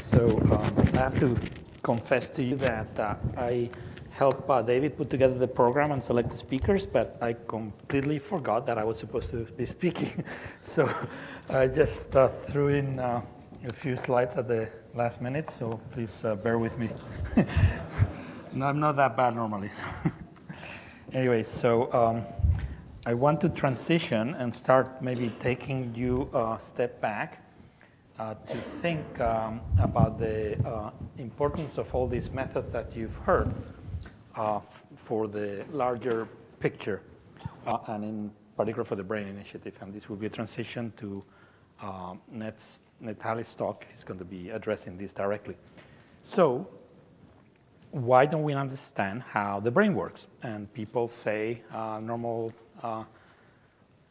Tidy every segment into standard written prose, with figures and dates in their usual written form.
So I have to confess to you that I helped David put together the program and select the speakers, but I completely forgot that I was supposed to be speaking. So I just threw in a few slides at the last minute, so please bear with me. No, I'm not that bad normally. Anyway, so I want to transition and start maybe taking you a step back to think about the importance of all these methods that you've heard for the larger picture, and in particular for the Brain Initiative. And this will be a transition to Natalie's talk. He's going to be addressing this directly. So why don't we understand how the brain works? And people say normal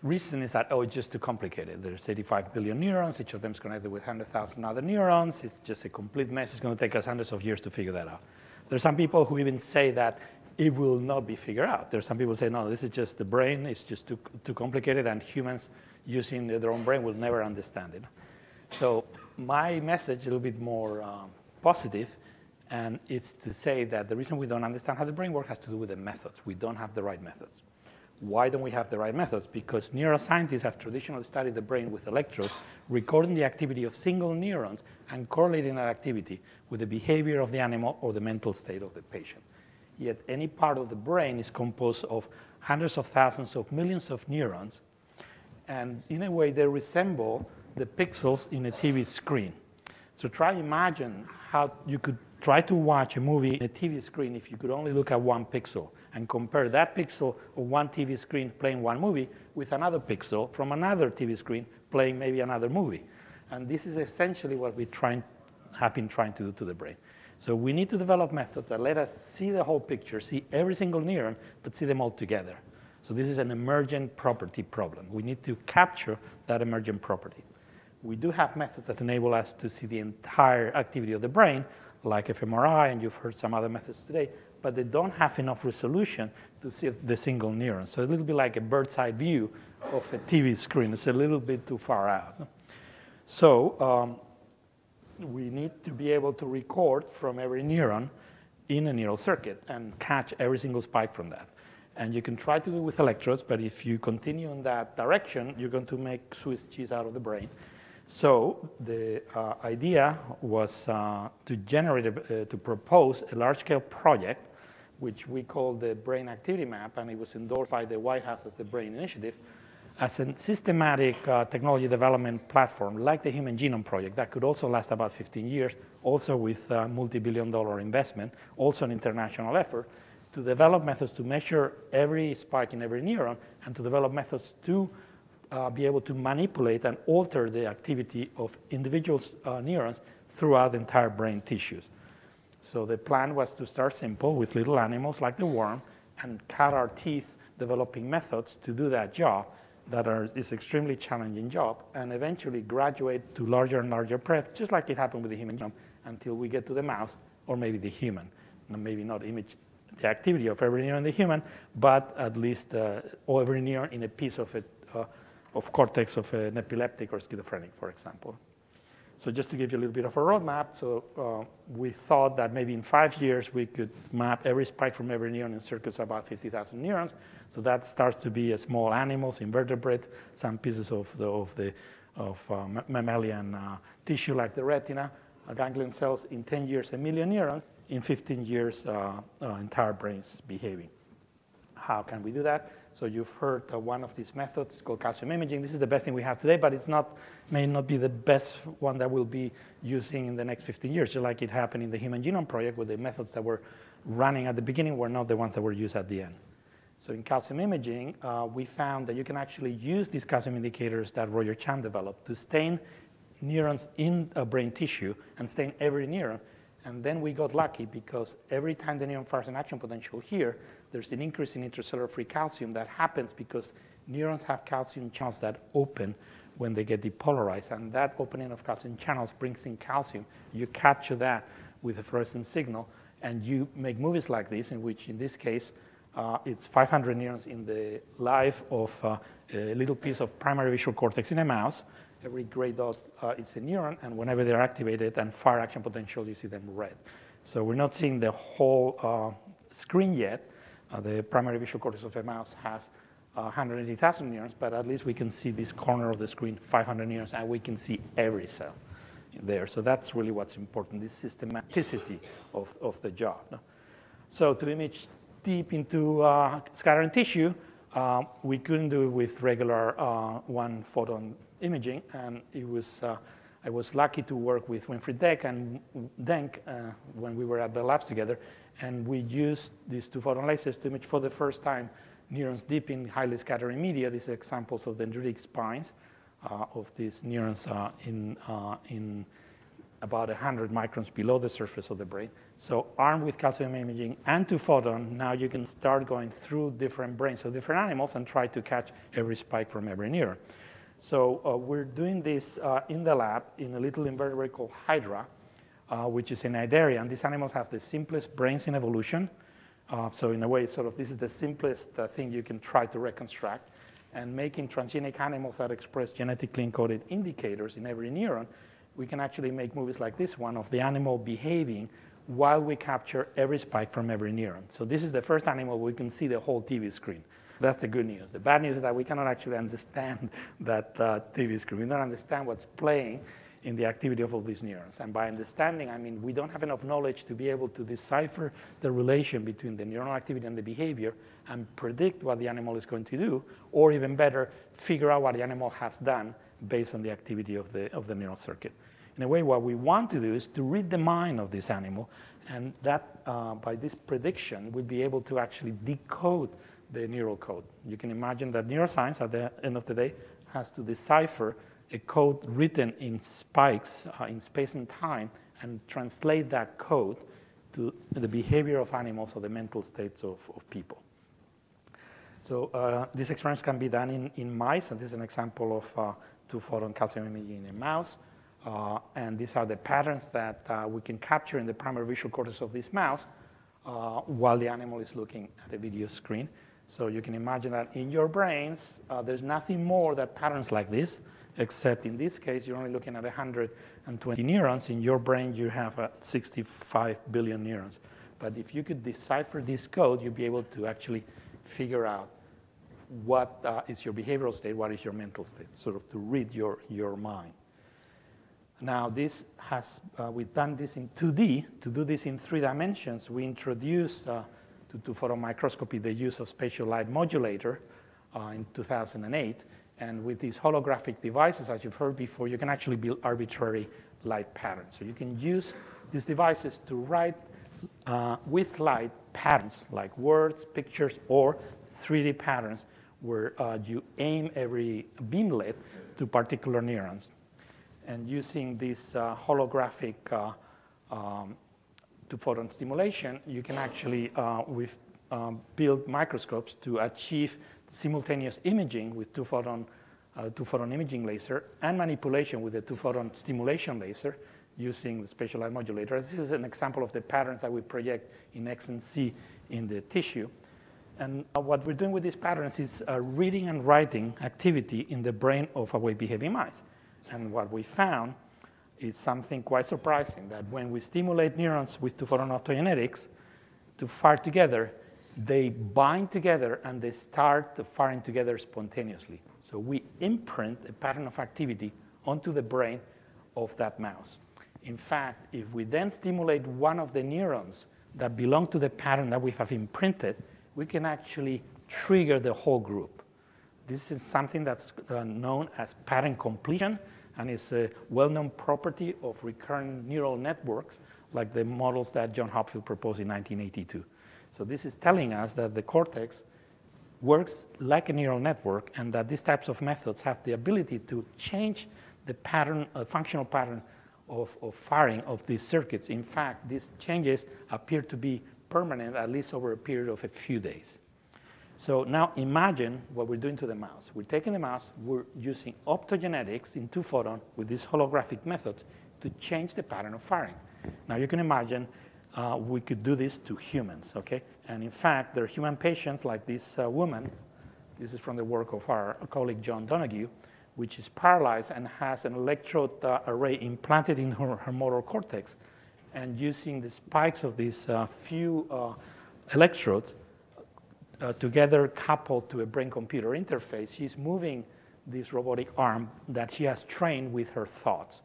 reason is that, oh, it's just too complicated. There's 85 billion neurons. Each of them is connected with 100,000 other neurons. It's just a complete mess. It's going to take us hundreds of years to figure that out. There's some people who even say that it will not be figured out. There's some people who say, no, this is just the brain. It's just too complicated, and humans using their own brain will never understand it. So my message is a little bit more positive. And it's to say that the reason we don't understand how the brain works has to do with the methods. We don't have the right methods. Why don't we have the right methods? Because neuroscientists have traditionally studied the brain with electrodes, recording the activity of single neurons and correlating that activity with the behavior of the animal or the mental state of the patient. Yet any part of the brain is composed of hundreds of thousands of millions of neurons. And in a way, they resemble the pixels in a TV screen. So try imagine how you could try to watch a movie on a TV screen if you could only look at one pixel and compare that pixel of one TV screen playing one movie with another pixel from another TV screen playing maybe another movie. And this is essentially what we have been trying to do to the brain. So we need to develop methods that let us see the whole picture, see every single neuron, but see them all together. So this is an emergent property problem. We need to capture that emergent property. We do have methods that enable us to see the entire activity of the brain, like fMRI, and you've heard some other methods today, but they don't have enough resolution to see the single neuron. So a little bit like a bird's eye view of a TV screen. It's a little bit too far out. So we need to be able to record from every neuron in a neural circuit and catch every single spike from that. And you can try to do it with electrodes, but if you continue in that direction, you're going to make Swiss cheese out of the brain. So the idea was to propose a large-scale project, which we call the Brain Activity Map, and it was endorsed by the White House as the Brain Initiative, as a systematic technology development platform like the Human Genome Project that could also last about 15 years, also with multi-billion-dollar investment, also an international effort, to develop methods to measure every spike in every neuron and to develop methods to be able to manipulate and alter the activity of individual neurons throughout the entire brain tissues. So the plan was to start simple with little animals like the worm and cut our teeth developing methods to do that job that is extremely challenging job, and eventually graduate to larger and larger prep, just like it happened with the human genome, until we get to the mouse or maybe the human, and maybe not image the activity of every neuron in the human, but at least every neuron in a piece of it. Of cortex of an epileptic or schizophrenic, for example. So just to give you a little bit of a roadmap, so we thought that maybe in 5 years we could map every spike from every neuron in circuits about 50,000 neurons. So that starts to be small animals, invertebrates, some pieces of mammalian tissue like the retina, ganglion cells. In 10 years, 1 million neurons. In 15 years, entire brains behaving. How can we do that? So you've heard one of these methods called calcium imaging. This is the best thing we have today, but it's may not be the best one that we'll be using in the next 15 years, just like it happened in the Human Genome Project, where the methods that were running at the beginning were not the ones that were used at the end. So in calcium imaging, we found that you can actually use these calcium indicators that Roger Chan developed to stain neurons in brain tissue and stain every neuron. And then we got lucky because every time the neuron fires an action potential here, there's an increase in intracellular free calcium that happens because neurons have calcium channels that open when they get depolarized. And that opening of calcium channels brings in calcium. You capture that with a fluorescent signal, and you make movies like this, in which, in this case, it's 500 neurons in the life of a little piece of primary visual cortex in a mouse, every gray dot is a neuron, and whenever they're activated and fire action potential, you see them red. So we're not seeing the whole screen yet. The primary visual cortex of a mouse has 180,000 neurons, but at least we can see this corner of the screen, 500 neurons, and we can see every cell there. So that's really what's important, this systematicity of the job. No? So to image deep into scattering tissue, we couldn't do it with regular one-photon imaging, and it was, I was lucky to work with Winfried Denk and when we were at the labs together, and we used these two-photon lasers to image for the first time neurons deep in highly scattering media. These are examples of dendritic spines of these neurons in about 100 microns below the surface of the brain. So armed with calcium imaging and two-photon, now you can start going through different brains of different animals and try to catch every spike from every neuron. So we're doing this in the lab in a little invertebrate called Hydra, which is cnidaria, and these animals have the simplest brains in evolution. So in a way, sort of this is the simplest thing you can try to reconstruct. And making transgenic animals that express genetically encoded indicators in every neuron, we can actually make movies like this one of the animal behaving while we capture every spike from every neuron. So this is the first animal we can see the whole TV screen. That's the good news. The bad news is that we cannot actually understand that TV screen. We don't understand what's playing in the activity of all these neurons. And by understanding, I mean we don't have enough knowledge to be able to decipher the relation between the neuronal activity and the behavior and predict what the animal is going to do, or even better, figure out what the animal has done based on the activity of the neural circuit. In a way, what we want to do is to read the mind of this animal, and that by this prediction, we'll be able to actually decode the neural code. You can imagine that neuroscience, at the end of the day, has to decipher a code written in spikes in space and time and translate that code to the behavior of animals or the mental states of people. So these experiments can be done in mice, and this is an example of two-photon calcium imaging in a mouse. And these are the patterns that we can capture in the primary visual cortex of this mouse while the animal is looking at a video screen. So you can imagine that in your brains, there's nothing more than patterns like this, except in this case, you're only looking at 120 neurons. In your brain, you have 65 billion neurons. But if you could decipher this code, you'd be able to actually figure out what is your behavioral state, what is your mental state, sort of to read your mind. Now, this has, we've done this in 2D. To do this in 3 dimensions, we introduced to two-photon microscopy the use of spatial light modulator in 2008. And with these holographic devices, as you've heard before, you can actually build arbitrary light patterns. So you can use these devices to write with light patterns like words, pictures, or 3D patterns where you aim every beamlet to particular neurons. And using this holographic two-photon stimulation, you can actually build microscopes to achieve simultaneous imaging with two-photon imaging laser and manipulation with the two-photon stimulation laser using the spatial light modulator. This is an example of the patterns that we project in X and C in the tissue. And what we're doing with these patterns is reading and writing activity in the brain of awake-behaving mice. And what we found is something quite surprising, that when we stimulate neurons with two-photon optogenetics to fire together, they bind together and they start firing together spontaneously. So we imprint a pattern of activity onto the brain of that mouse. In fact, if we then stimulate one of the neurons that belong to the pattern that we have imprinted, we can actually trigger the whole group. This is something that's known as pattern completion, and is a well-known property of recurrent neural networks like the models that John Hopfield proposed in 1982. So this is telling us that the cortex works like a neural network and that these types of methods have the ability to change the pattern, functional pattern of firing of these circuits. In fact, these changes appear to be permanent, at least over a period of a few days. So now imagine what we're doing to the mouse. We're taking the mouse, we're using optogenetics in two-photon with these holographic methods to change the pattern of firing. Now you can imagine we could do this to humans, okay? And in fact, there are human patients like this woman. This is from the work of our colleague John Donoghue, which is paralyzed and has an electrode array implanted in her motor cortex. And using the spikes of these few electrodes together coupled to a brain-computer interface, she's moving this robotic arm that she has trained with her thoughts.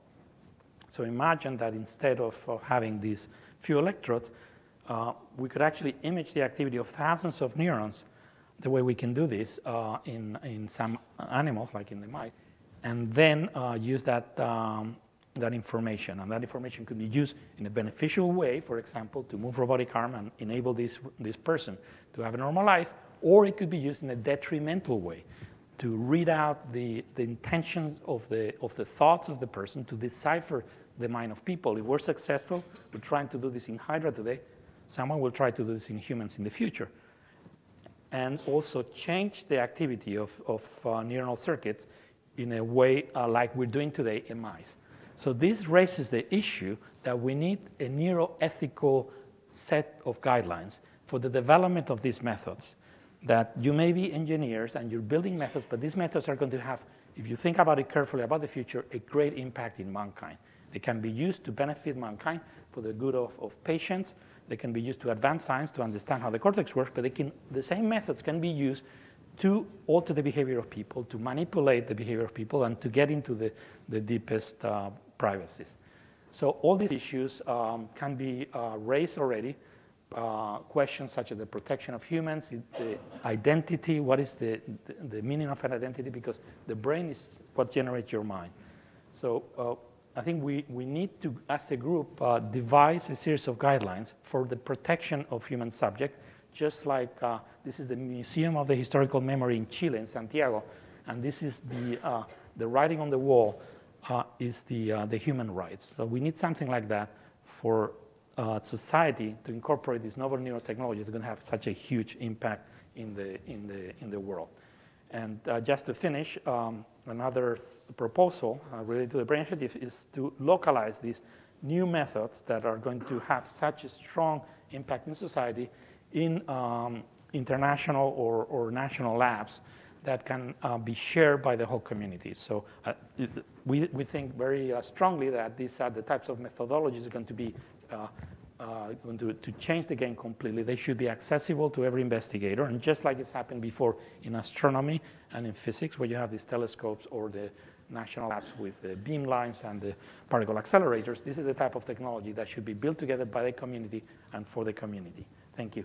So imagine that instead of having these few electrodes, we could actually image the activity of thousands of neurons the way we can do this in some animals, like in the mice, and then use that, that information. And that information could be used in a beneficial way, for example, to move robotic arm and enable this person to have a normal life, or it could be used in a detrimental way to read out the intention of the thoughts of the person, to decipher the mind of people. If we're successful, we're trying to do this in Hydra today, someone will try to do this in humans in the future. And also change the activity of neuronal circuits in a way like we're doing today in mice. So this raises the issue that we need a neuroethical set of guidelines for the development of these methods, that you may be engineers and you're building methods, but these methods are going to have, if you think about it carefully about the future, a great impact in mankind. They can be used to benefit mankind for the good of patients. They can be used to advance science to understand how the cortex works, but the same methods can be used to alter the behavior of people, to manipulate the behavior of people, and to get into the deepest privacies. So all these issues can be raised already. Questions such as the protection of humans, the identity, what is the meaning of an identity, because the brain is what generates your mind. So I think we need to, as a group, devise a series of guidelines for the protection of human subjects, just like this is the Museum of the Historical Memory in Chile, in Santiago, and this is the writing on the wall is the human rights. So we need something like that for society to incorporate these novel neurotechnologies that are going to have such a huge impact in the world. And just to finish, another proposal related to the Brain Initiative is to localize these new methods that are going to have such a strong impact in society in international or national labs that can be shared by the whole community. So we think very strongly that these are the types of methodologies that are going to be to change the game completely. They should be accessible to every investigator, and just like it's happened before in astronomy and in physics, where you have these telescopes or the national labs with the beamlines and the particle accelerators, this is the type of technology that should be built together by the community and for the community. Thank you.